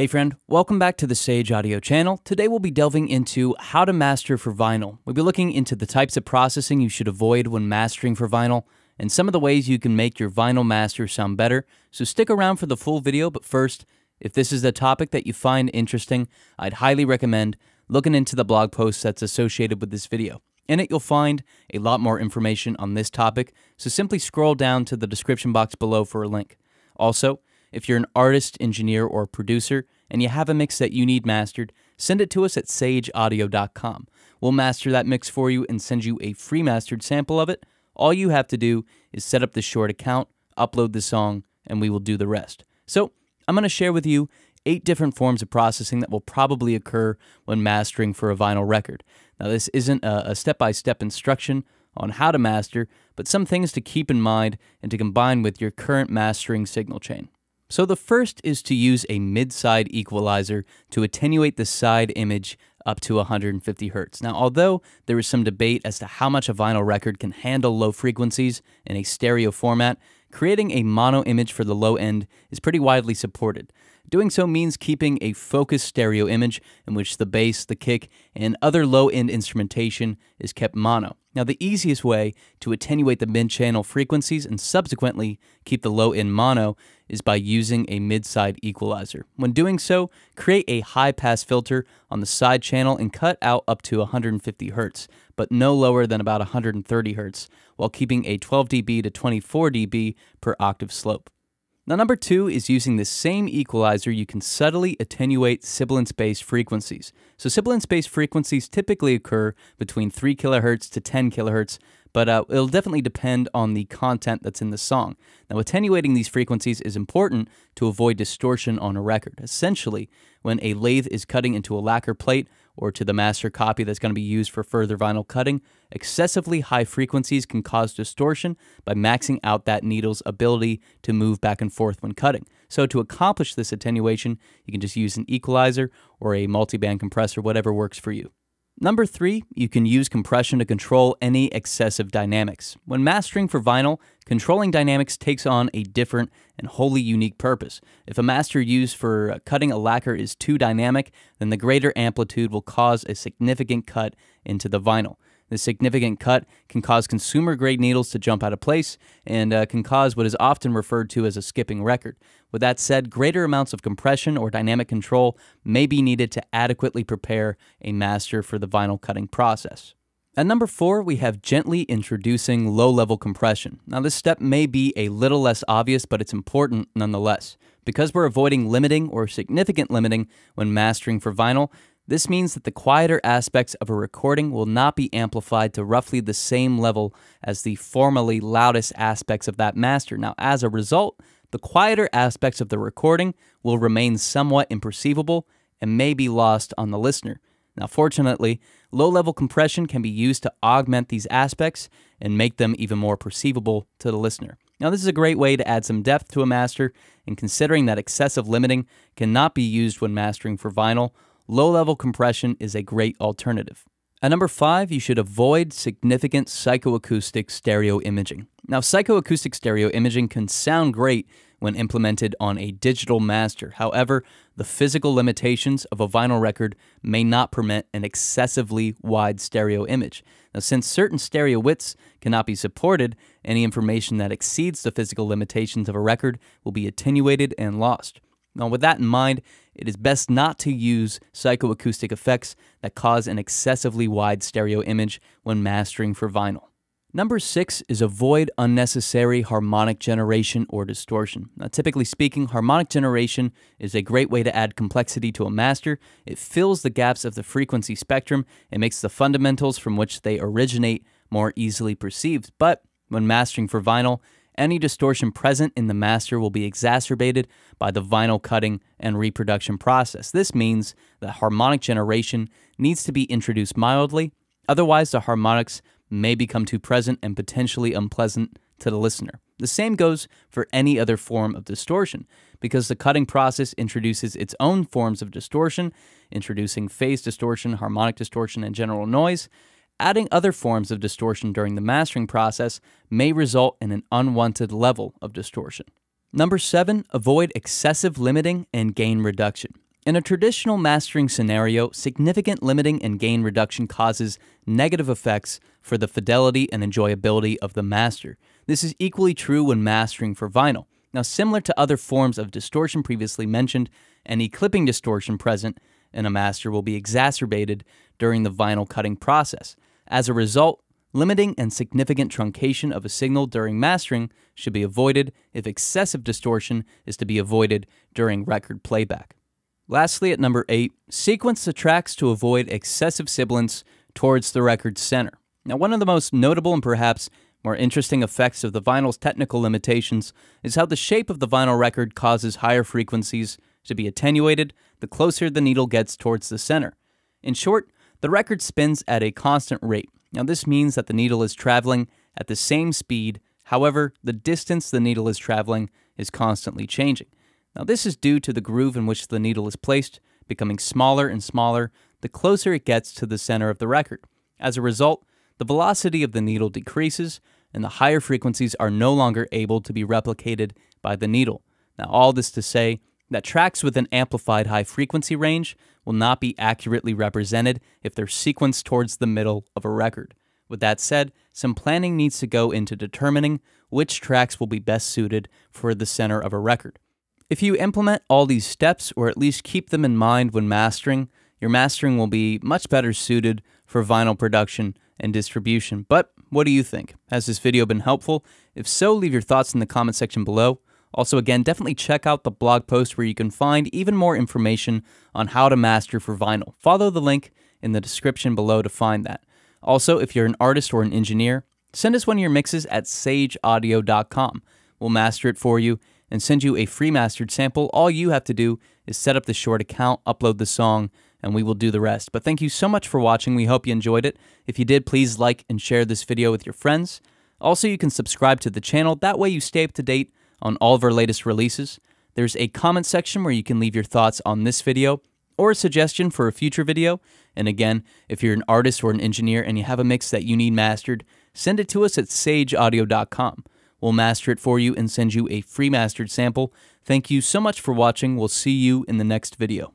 Hey friend, welcome back to the Sage Audio channel. Today we'll be delving into how to master for vinyl. We'll be looking into the types of processing you should avoid when mastering for vinyl and some of the ways you can make your vinyl master sound better. So stick around for the full video, but first, if this is a topic that you find interesting, I'd highly recommend looking into the blog post that's associated with this video. In it, you'll find a lot more information on this topic, so simply scroll down to the description box below for a link. Also, if you're an artist, engineer, or producer, and you have a mix that you need mastered, send it to us at sageaudio.com. We'll master that mix for you and send you a free mastered sample of it. All you have to do is set up the short account, upload the song, and we will do the rest. So, I'm going to share with you 8 different forms of processing that will probably occur when mastering for a vinyl record. Now, this isn't a step-by-step instruction on how to master, but some things to keep in mind and to combine with your current mastering signal chain. So the first is to use a mid-side equalizer to attenuate the side image up to 150 Hz. Now, although there is some debate as to how much a vinyl record can handle low frequencies in a stereo format, creating a mono image for the low end is pretty widely supported. Doing so means keeping a focused stereo image in which the bass, the kick, and other low-end instrumentation is kept mono. Now, the easiest way to attenuate the mid-channel frequencies and subsequently keep the low end mono is by using a mid-side equalizer. When doing so, create a high-pass filter on the side channel and cut out up to 150 Hz, but no lower than about 130 Hz, while keeping a 12 dB to 24 dB per octave slope. Now, number 2 is using the same equalizer. You can subtly attenuate sibilance-based frequencies. So sibilance-based frequencies typically occur between 3 kHz to 10 kHz, but it'll definitely depend on the content that's in the song. Now, attenuating these frequencies is important to avoid distortion on a record. Essentially, when a lathe is cutting into a lacquer plate or to the master copy that's going to be used for further vinyl cutting, excessively high frequencies can cause distortion by maxing out that needle's ability to move back and forth when cutting. So to accomplish this attenuation, you can just use an equalizer or a multiband compressor, whatever works for you. Number 3, you can use compression to control any excessive dynamics. When mastering for vinyl, controlling dynamics takes on a different and wholly unique purpose. If a master used for cutting a lacquer is too dynamic, then the greater amplitude will cause a significant cut into the vinyl. This significant cut can cause consumer-grade needles to jump out of place and can cause what is often referred to as a skipping record. With that said, greater amounts of compression or dynamic control may be needed to adequately prepare a master for the vinyl cutting process. At number 4, we have gently introducing low-level compression. Now, this step may be a little less obvious, but it's important nonetheless. Because we're avoiding limiting or significant limiting when mastering for vinyl, this means that the quieter aspects of a recording will not be amplified to roughly the same level as the formerly loudest aspects of that master. Now, as a result, the quieter aspects of the recording will remain somewhat imperceivable and may be lost on the listener. Now, fortunately, low-level compression can be used to augment these aspects and make them even more perceivable to the listener. Now, this is a great way to add some depth to a master, and considering that excessive limiting cannot be used when mastering for vinyl, low-level compression is a great alternative. At number 5, you should avoid significant psychoacoustic stereo imaging. Now, psychoacoustic stereo imaging can sound great when implemented on a digital master. However, the physical limitations of a vinyl record may not permit an excessively wide stereo image. Now, since certain stereo widths cannot be supported, any information that exceeds the physical limitations of a record will be attenuated and lost. Now, with that in mind, it is best not to use psychoacoustic effects that cause an excessively wide stereo image when mastering for vinyl. Number 6 is avoid unnecessary harmonic generation or distortion. Now, typically speaking, harmonic generation is a great way to add complexity to a master. It fills the gaps of the frequency spectrum and makes the fundamentals from which they originate more easily perceived. But when mastering for vinyl, any distortion present in the master will be exacerbated by the vinyl cutting and reproduction process. This means that harmonic generation needs to be introduced mildly, otherwise the harmonics may become too present and potentially unpleasant to the listener. The same goes for any other form of distortion, because the cutting process introduces its own forms of distortion, introducing phase distortion, harmonic distortion, and general noise. Adding other forms of distortion during the mastering process may result in an unwanted level of distortion. Number 7, avoid excessive limiting and gain reduction. In a traditional mastering scenario, significant limiting and gain reduction causes negative effects for the fidelity and enjoyability of the master. This is equally true when mastering for vinyl. Now, similar to other forms of distortion previously mentioned, any clipping distortion present in a master will be exacerbated during the vinyl cutting process. As a result, limiting and significant truncation of a signal during mastering should be avoided if excessive distortion is to be avoided during record playback. Lastly, at number 8, sequence the tracks to avoid excessive sibilance towards the record's center. Now, one of the most notable and perhaps more interesting effects of the vinyl's technical limitations is how the shape of the vinyl record causes higher frequencies to be attenuated the closer the needle gets towards the center. In short, the record spins at a constant rate. Now, this means that the needle is traveling at the same speed, however, the distance the needle is traveling is constantly changing. Now, this is due to the groove in which the needle is placed becoming smaller and smaller the closer it gets to the center of the record. As a result, the velocity of the needle decreases and the higher frequencies are no longer able to be replicated by the needle. Now, all this to say that tracks with an amplified high frequency range will not be accurately represented if they're sequenced towards the middle of a record. With that said, some planning needs to go into determining which tracks will be best suited for the center of a record. If you implement all these steps, or at least keep them in mind when mastering, your mastering will be much better suited for vinyl production and distribution. But what do you think? Has this video been helpful? If so, leave your thoughts in the comment section below. Also, again, definitely check out the blog post where you can find even more information on how to master for vinyl. Follow the link in the description below to find that. Also, if you're an artist or an engineer, send us one of your mixes at sageaudio.com. We'll master it for you and send you a free mastered sample. All you have to do is set up the Short account, upload the song, and we will do the rest. But thank you so much for watching. We hope you enjoyed it. If you did, please like and share this video with your friends. Also, you can subscribe to the channel. That way you stay up to date on all of our latest releases. There's a comment section where you can leave your thoughts on this video or a suggestion for a future video. And again, if you're an artist or an engineer and you have a mix that you need mastered, send it to us at sageaudio.com. We'll master it for you and send you a free mastered sample. Thank you so much for watching. We'll see you in the next video.